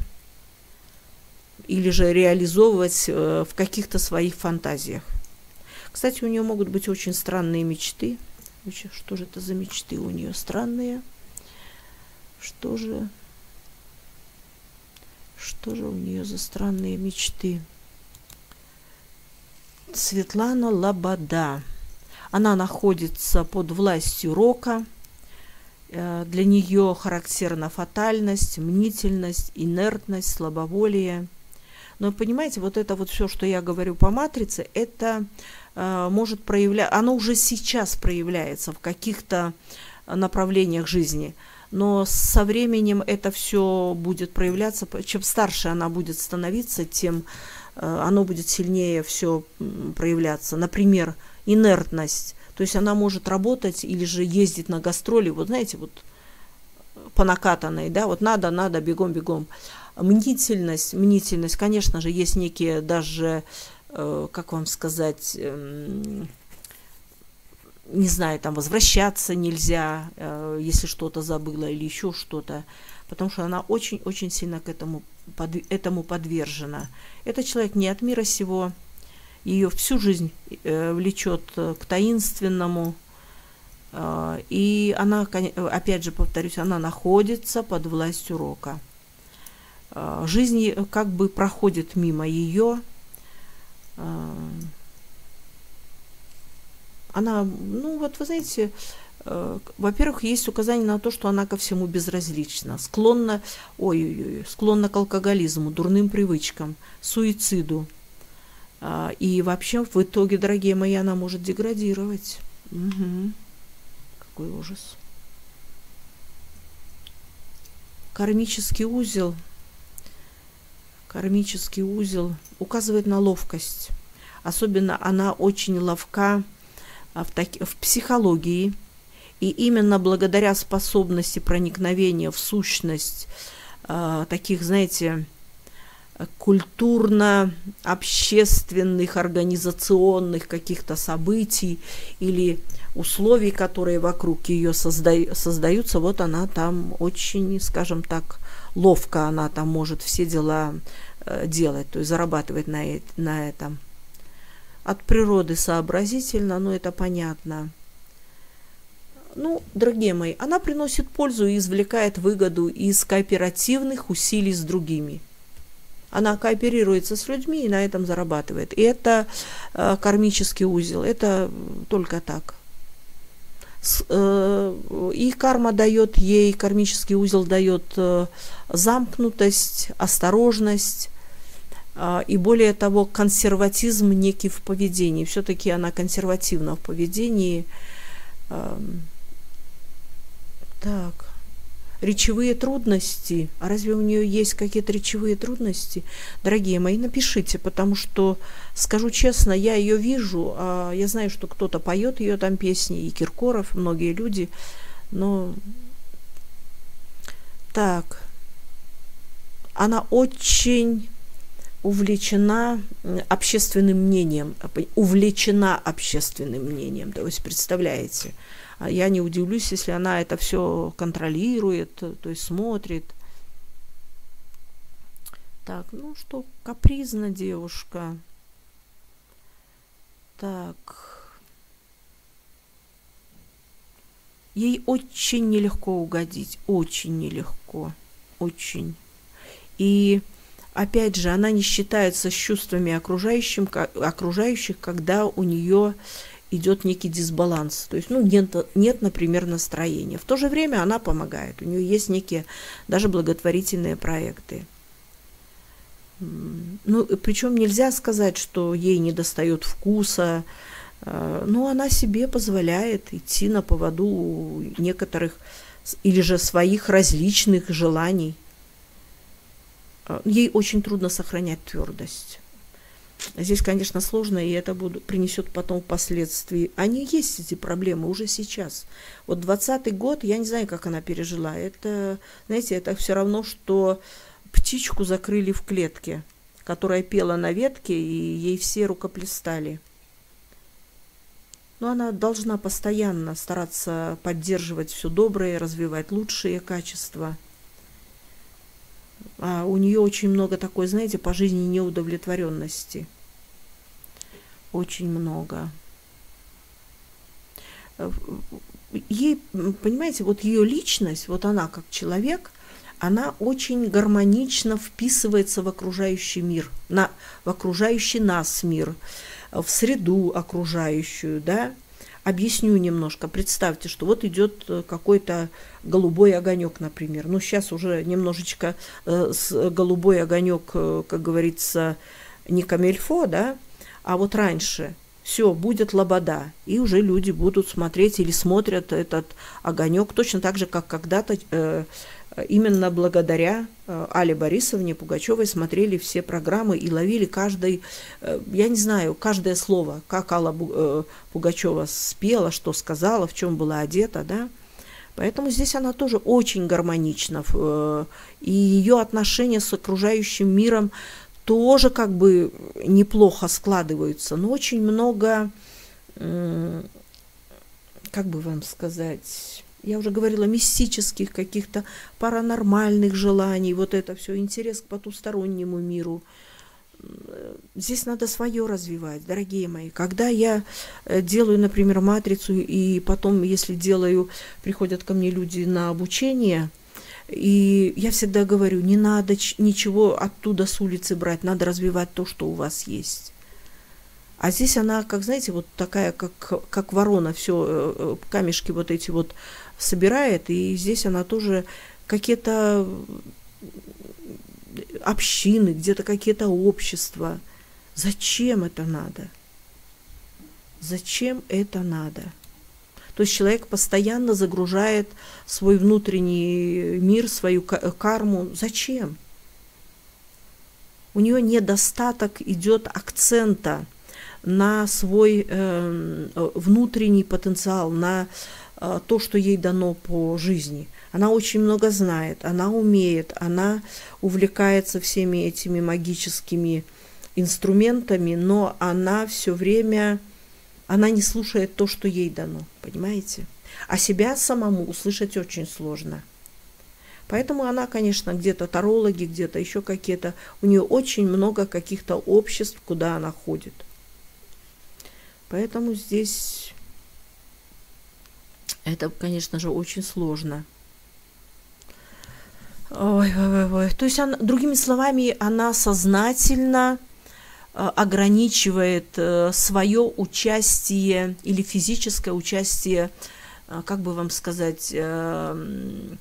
или же реализовывать в каких-то своих фантазиях. Кстати, у нее могут быть очень странные мечты. Что же это за мечты у нее странные? Что же, что же у нее за странные мечты? Светлана Лобода. Она находится под властью рока. Для нее характерна фатальность, мнительность, инертность, слабоволие. Но понимаете, вот это вот все, что я говорю по матрице, это э, может проявляться, оно уже сейчас проявляется в каких-то направлениях жизни. Но со временем это все будет проявляться. Чем старше она будет становиться, тем оно будет сильнее все проявляться. Например, инертность. То есть она может работать или же ездить на гастроли, вот знаете, вот по накатанной, да, вот надо, надо, бегом, бегом. Мнительность, мнительность, конечно же, есть некие даже, как вам сказать, не знаю, там возвращаться нельзя, если что-то забыла или еще что-то, потому что она очень-очень сильно к этому, под, этому подвержена. Этот человек не от мира сего, ее всю жизнь влечет к таинственному, и она, опять же повторюсь, она находится под властью рока. Жизнь как бы проходит мимо ее. Она, ну вот вы знаете, э, во-первых, есть указание на то, что она ко всему безразлична, склонна, ой-ой-ой, склонна к алкоголизму, дурным привычкам, суициду. Э, и вообще, в итоге, дорогие мои, она может деградировать. Угу. Какой ужас. Кармический узел. Кармический узел указывает на ловкость. Особенно она очень ловка В, так... в психологии, и именно благодаря способности проникновения в сущность э, таких, знаете, культурно-общественных, организационных каких-то событий или условий, которые вокруг ее созда... создаются, вот она там очень, скажем так, ловко она там может все дела э, делать, то есть зарабатывать на, э... на этом. От природы сообразительно, но это понятно. Ну, дорогие мои, она приносит пользу и извлекает выгоду из кооперативных усилий с другими. Она кооперируется с людьми и на этом зарабатывает. И это э, кармический узел, это только так. С, э, и карма дает ей, кармический узел дает э, замкнутость, осторожность. И более того, консерватизм некий в поведении. Все-таки она консервативна в поведении. Так. Речевые трудности. А разве у нее есть какие-то речевые трудности? Дорогие мои, напишите, потому что, скажу честно, я ее вижу. Я знаю, что кто-то поет ее там песни, и Киркоров, многие люди. Но... Так. Она очень... увлечена общественным мнением, увлечена общественным мнением, то есть представляете, я не удивлюсь, если она это все контролирует, то есть смотрит. Так, ну что, капризна девушка. Так, ей очень нелегко угодить, очень нелегко, очень. И опять же, она не считается с чувствами окружающих, когда у нее идет некий дисбаланс. То есть, ну, нет, нет, например, настроения. В то же время она помогает. У нее есть некие даже благотворительные проекты. Ну, причем нельзя сказать, что ей недостает вкуса. Но она себе позволяет идти на поводу некоторых или же своих различных желаний. Ей очень трудно сохранять твердость. Здесь, конечно, сложно, и это будет, принесет потом последствия. Они есть, эти проблемы, уже сейчас. Вот двадцатый год, я не знаю, как она пережила. Это, знаете, это все равно, что птичку закрыли в клетке, которая пела на ветке, и ей все рукоплескали. Но она должна постоянно стараться поддерживать все доброе, развивать лучшие качества. А у нее очень много такой, знаете, по жизни неудовлетворенности. Очень много. Ей, понимаете, вот ее личность, вот она как человек, она очень гармонично вписывается в окружающий мир, на, в окружающий нас мир, в среду окружающую, да. Объясню немножко. Представьте, что вот идет какой-то голубой огонек, например. Ну, сейчас уже немножечко э, с, голубой огонек, э, как говорится, не камельфо, да, а вот раньше все, будет лобода, и уже люди будут смотреть или смотрят этот огонек точно так же, как когда-то э, именно благодаря э, Алле Борисовне Пугачевой смотрели все программы и ловили каждый, э, я не знаю, каждое слово, как Алла э, Пугачева спела, что сказала, в чем была одета, да. Поэтому здесь она тоже очень гармонична, э, и ее отношения с окружающим миром тоже как бы неплохо складываются, но очень много, э, как бы вам сказать... Я уже говорила, мистических каких-то паранормальных желаний, вот это все, интерес к потустороннему миру. Здесь надо свое развивать, дорогие мои. Когда я делаю, например, матрицу, и потом, если делаю, приходят ко мне люди на обучение, и я всегда говорю, не надо ничего оттуда с улицы брать, надо развивать то, что у вас есть. А здесь она, как, знаете, вот такая, как, как ворона, все, камешки вот эти вот собирает, и здесь она тоже какие-то общины, где-то какие-то общества. Зачем это надо? Зачем это надо? То есть человек постоянно загружает свой внутренний мир, свою карму. Зачем? У нее недостаток идет акцента на свой э, внутренний потенциал, на э, то, что ей дано по жизни. Она очень много знает, она умеет, она увлекается всеми этими магическими инструментами, но она все время, она не слушает то, что ей дано, понимаете? А себя самому услышать очень сложно. Поэтому она, конечно, где-то тарологи, где-то еще какие-то, у нее очень много каких-то обществ, куда она ходит. Поэтому здесь это, конечно же, очень сложно. Ой, ой, ой. То есть, она, другими словами, она сознательно э, ограничивает э, свое участие или физическое участие, э, как бы вам сказать, э,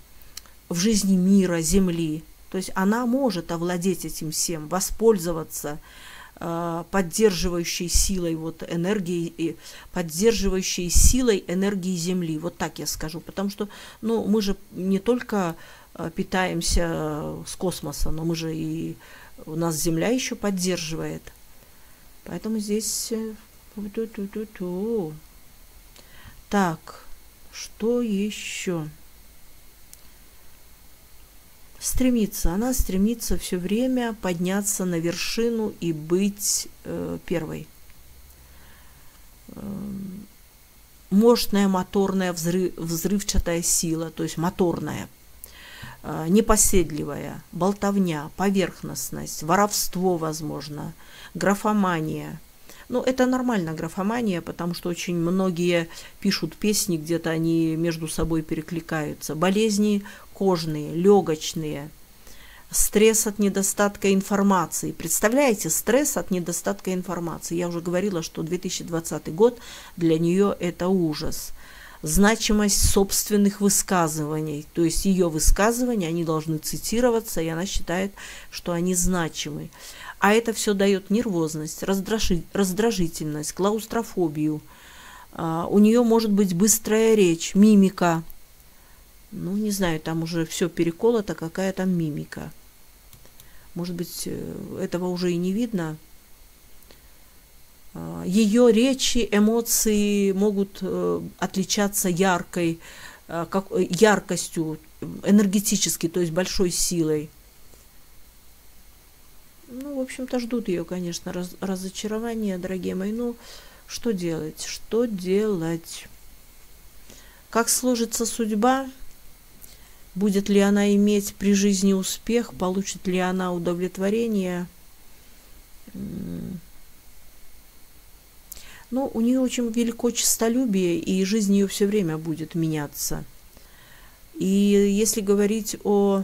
в жизни мира, Земли. То есть она может овладеть этим всем, воспользоваться поддерживающей силой вот энергии, поддерживающей силой энергии Земли. Вот так я скажу. Потому что, ну, мы же не только питаемся с космоса, но мы же и... У нас Земля еще поддерживает. Поэтому здесь... Так, что еще? Стремится. Она стремится все время подняться на вершину и быть э, первой. Э, мощная моторная взрыв, взрывчатая сила, то есть моторная, э, непоседливая, болтовня, поверхностность, воровство, возможно, графомания. Ну, это нормально, графомания, потому что очень многие пишут песни, где-то они между собой перекликаются. Болезни кожные, легочные, стресс от недостатка информации. Представляете, стресс от недостатка информации. Я уже говорила, что две тысячи двадцатый год для нее это ужас. Значимость собственных высказываний, то есть ее высказывания, они должны цитироваться, и она считает, что они значимы. А это все дает нервозность, раздражительность, клаустрофобию. У нее может быть быстрая речь, мимика. Ну, не знаю, там уже все переколото, какая там мимика. Может быть, этого уже и не видно. Ее речи, эмоции могут отличаться яркой, как, яркостью, энергетически, то есть большой силой. Ну, в общем-то, ждут ее, конечно, раз, разочарования, дорогие мои. Ну, что делать? Что делать? Как сложится судьба? Будет ли она иметь при жизни успех? Получит ли она удовлетворение? Но у нее очень велико честолюбие, и жизнь ее все время будет меняться. И если говорить о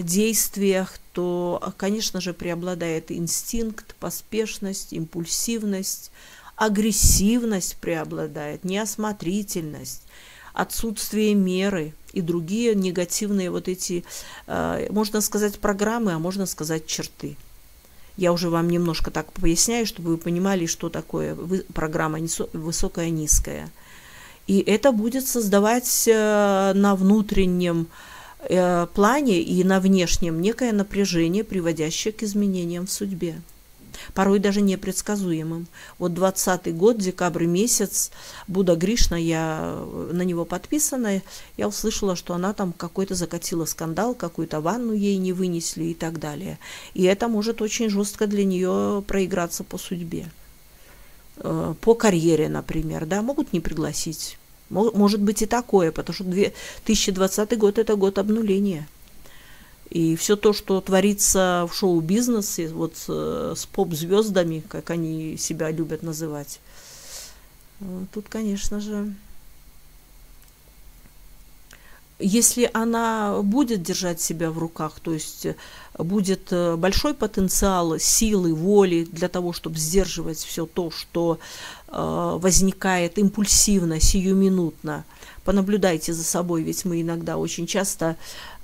действиях, то, конечно же, преобладает инстинкт, поспешность, импульсивность, агрессивность преобладает, неосмотрительность, отсутствие меры и другие негативные вот эти, можно сказать, программы, а можно сказать, черты. Я уже вам немножко так поясняю, чтобы вы понимали, что такое программа высокая, низкая. И это будет создавать на внутреннем плане и на внешнем некое напряжение, приводящее к изменениям в судьбе. Порой даже непредсказуемым. Вот двадцатый год, декабрь месяц, Будда Гришна, я на него подписана, я услышала, что она там какой-то закатила скандал, какую-то ванну ей не вынесли и так далее. И это может очень жестко для нее проиграться по судьбе. По карьере, например, да, могут не пригласить. Может быть и такое, потому что две тысячи двадцатый год – это год обнуления. И все то, что творится в шоу-бизнесе, вот с, с поп-звездами, как они себя любят называть, тут, конечно же, если она будет держать себя в руках, то есть будет большой потенциал силы, воли для того, чтобы сдерживать все то, что возникает импульсивно, сиюминутно. Понаблюдайте за собой, ведь мы иногда очень часто,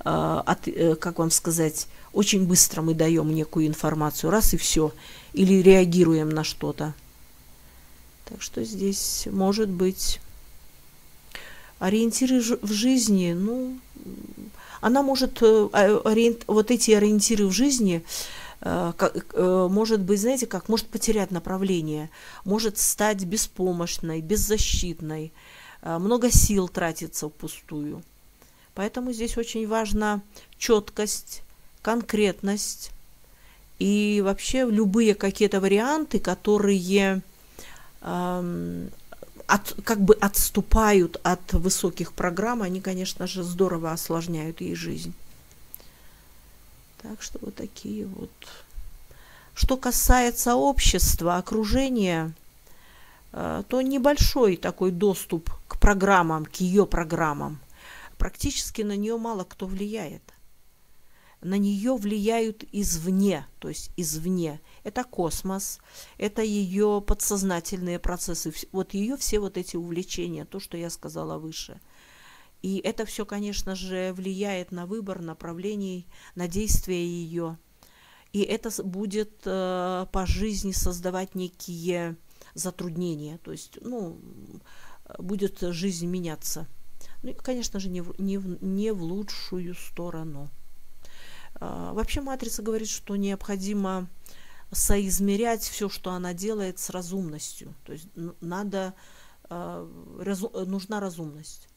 э, от, э, как вам сказать, очень быстро мы даем некую информацию, раз и все, или реагируем на что-то. Так что здесь может быть ориентиры в жизни, ну, она может, ориент, вот эти ориентиры в жизни, э, как, э, может быть, знаете как, может потерять направление, может стать беспомощной, беззащитной. Много сил тратится впустую. Поэтому здесь очень важна четкость, конкретность и вообще любые какие-то варианты, которые э, от, как бы отступают от высоких программ, они, конечно же, здорово осложняют ей жизнь. Так что вот такие вот. Что касается общества, окружения, э, то небольшой такой доступ к программам, к ее программам, практически на нее мало кто влияет. На нее влияют извне, то есть извне. Это космос, это ее подсознательные процессы, вот ее все вот эти увлечения, то, что я сказала выше. И это все, конечно же, влияет на выбор направлений, на действия ее. И это будет э, по жизни создавать некие затруднения, то есть, ну, будет жизнь меняться. Ну, и, конечно же, не в, не, в, не в лучшую сторону. А, вообще матрица говорит, что необходимо соизмерять все, что она делает, с разумностью. То есть надо, а, разу, нужна разумность.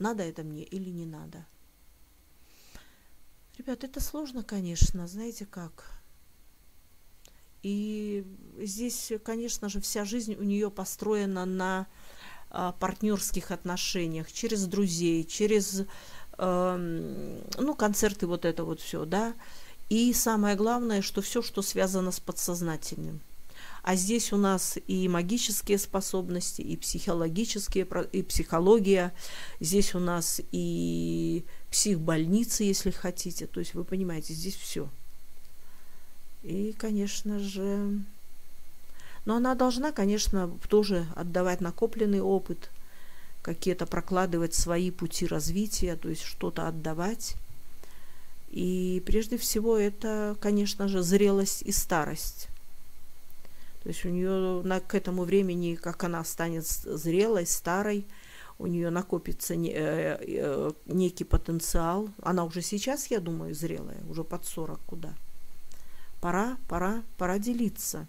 Надо это мне или не надо? Ребят, это сложно, конечно, знаете как. И здесь, конечно же, вся жизнь у нее построена на партнерских отношениях, через друзей, через э, ну, концерты, вот это вот все, да. И самое главное, что все, что связано с подсознательным. А здесь у нас и магические способности, и психологические, и психология. Здесь у нас и психбольницы, если хотите. То есть вы понимаете, здесь все. И, конечно же... Но она должна, конечно, тоже отдавать накопленный опыт, какие-то прокладывать свои пути развития, то есть что-то отдавать. И прежде всего это, конечно же, зрелость и старость. То есть у нее на, к этому времени, как она станет зрелой, старой, у нее накопится не, э, э, некий потенциал. Она уже сейчас, я думаю, зрелая, уже под сорок куда. Пора, пора, пора делиться.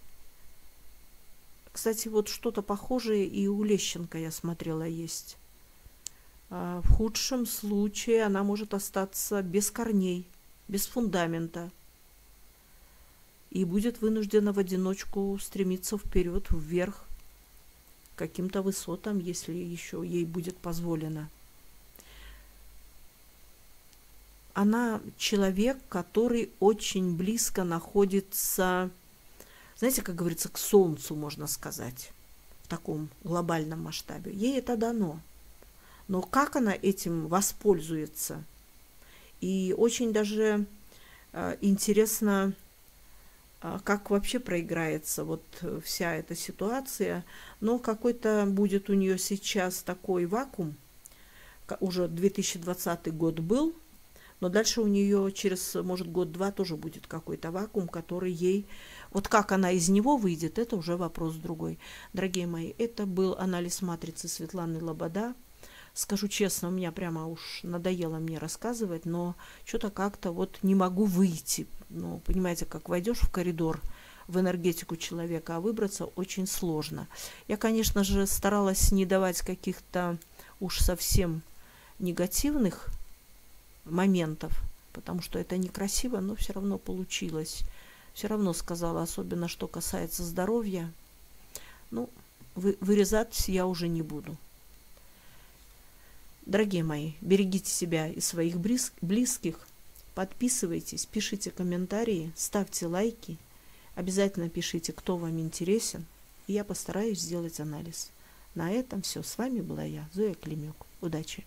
Кстати, вот что-то похожее и у Лещенко, я смотрела, есть. В худшем случае она может остаться без корней, без фундамента. И будет вынуждена в одиночку стремиться вперед, вверх, к каким-то высотам, если еще ей будет позволено. Она человек, который очень близко находится... Знаете, как говорится, к солнцу, можно сказать, в таком глобальном масштабе. Ей это дано. Но как она этим воспользуется? И очень даже э, интересно, э, как вообще проиграется вот вся эта ситуация. Но какой-то будет у нее сейчас такой вакуум. Уже две тысячи двадцатый год был. Но дальше у нее через, может, год-два тоже будет какой-то вакуум, который ей... Вот как она из него выйдет, это уже вопрос другой. Дорогие мои, это был анализ матрицы Светланы Лобода. Скажу честно, у меня прямо уж надоело мне рассказывать, но что-то как-то вот не могу выйти. Ну, понимаете, как войдешь в коридор, в энергетику человека, а выбраться очень сложно. Я, конечно же, старалась не давать каких-то уж совсем негативных моментов, потому что это некрасиво, но все равно получилось. Все равно сказала, особенно что касается здоровья. Ну, вы, вырезать я уже не буду. Дорогие мои, берегите себя и своих близ, близких. Подписывайтесь, пишите комментарии, ставьте лайки. Обязательно пишите, кто вам интересен. И я постараюсь сделать анализ. На этом все. С вами была я, Зоя Климюк. Удачи!